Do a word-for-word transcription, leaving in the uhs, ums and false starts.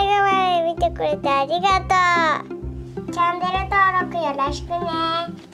最後まで見てくれてありがとう。チャンネル登録よろしくね。